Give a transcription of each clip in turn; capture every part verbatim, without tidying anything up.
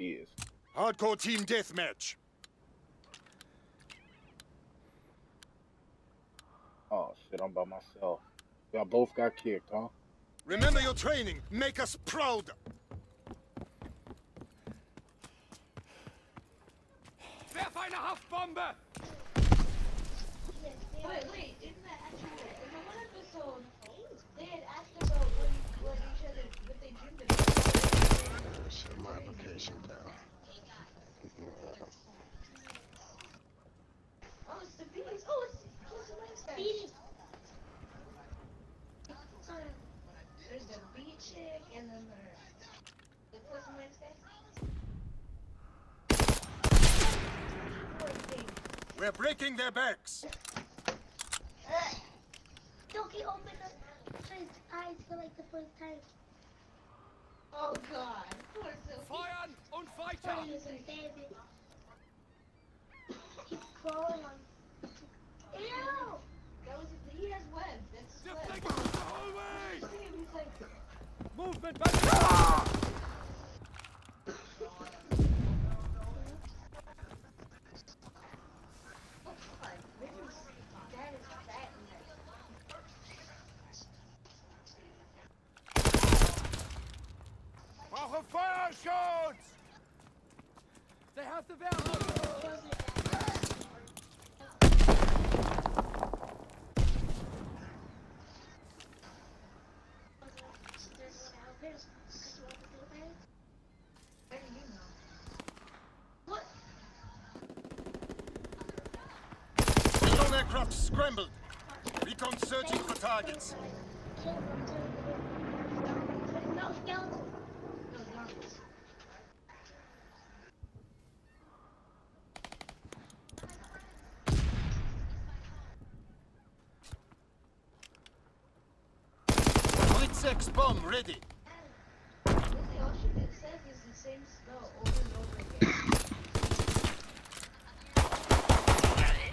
is. Hardcore Team Deathmatch. Oh shit, I'm by myself. Y'all both got kicked, huh? Remember your training. Make us proud. Werf eine Haftbombe! Wait, wait, isn't that actually it? In the one episode, they had asked about what, what each other, what they dreamed about. Shut my application down. Oh, it's the Phoenix. Oh, it's, it's the nice Phoenix. There's the bee chick and then the person Wednesday. We're breaking their backs. Doki opened up his eyes for like the first time. Oh god, poor Sophie. Feuern und weiter. He's crawling on. Ew! That was his, he has webs. That's deflect the whole way. He's like movement back. Ah! They have the valve! What? All aircraft scrambled. Recon searching for targets. No skeletons. Blitz-x bomb ready. All shit it says is the same spell over and over again.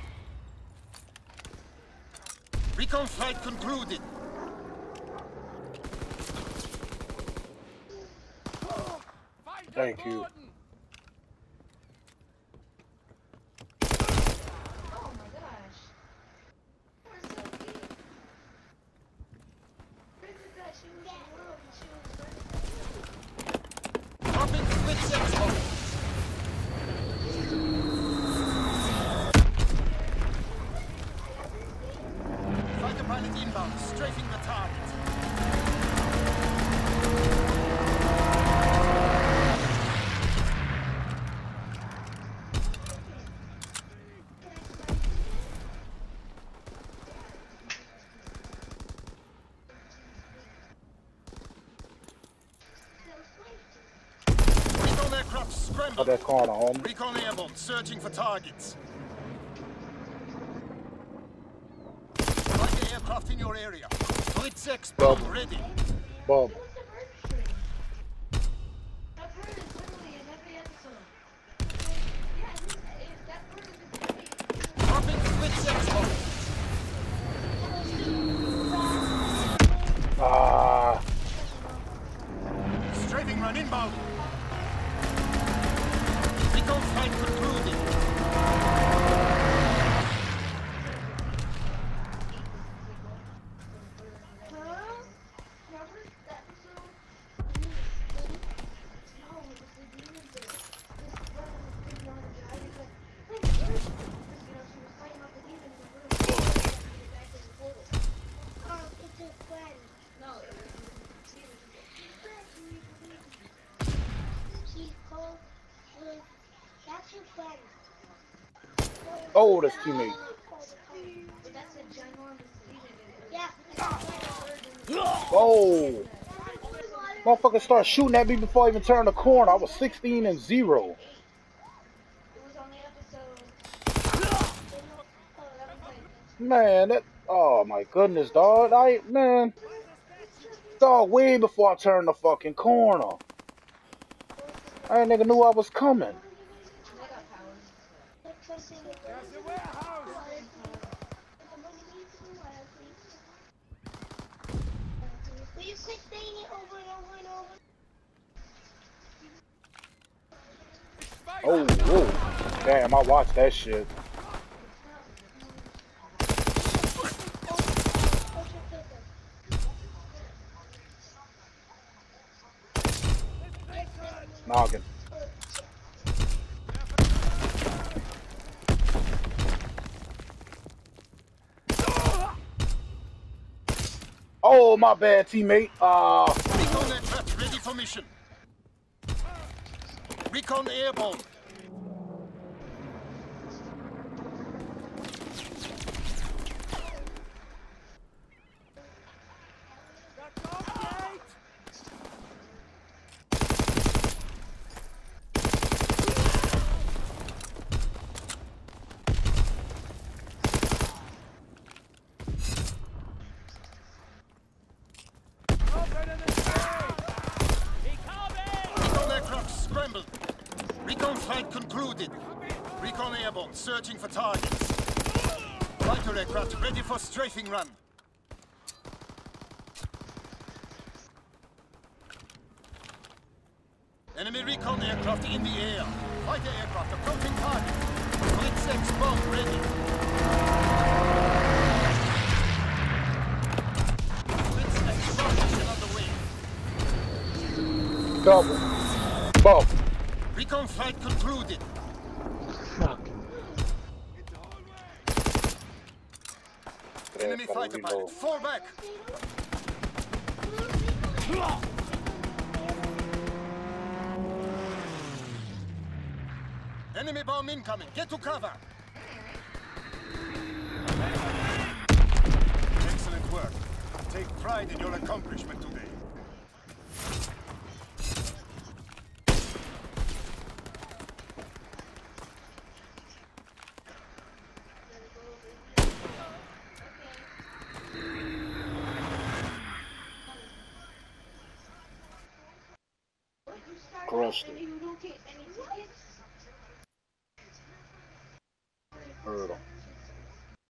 Recon flight concluded. Thank you. Oh my gosh. Poor Sophie. Where did that she was in the room and she was running? Pop in the blitz expo. Fighter pilot inbound, strafing the target. Oh, they're calling home. Recon airborne, searching for targets. Find the aircraft in your area. Blitz-x bomb ready. Bob. That bird is literally in every episode. Yeah, that bird is in every episode. Dropping Blitz-x bomb. Ah. Strafing run inbound. Fight concluded. Oh, that's teammate. Oh, motherfucker started shooting at me before I even turned the corner. I was sixteen and zero. Man, that. Oh my goodness, dog. I man, dog. Way before I turned the fucking corner. I ain't nigga knew I was coming. Will you quit saying it over and over and over? Oh, whoa. Damn, I watched that shit. Noggin. Oh, my bad, teammate. Uh... Recon and trap ready for mission. Recon airborne. Searching for targets. Fighter aircraft ready for strafing run. Enemy recon aircraft in the air. Fighter aircraft approaching target. Blitz-x bomb ready. Blitz-x bomb mission on the way. Double. Bomb. Recon flight concluded. Enemy fighter pilot, fall back! Enemy bomb incoming, get to cover! Excellent work. Take pride in your accomplishment today. Crushed it. Hurdle.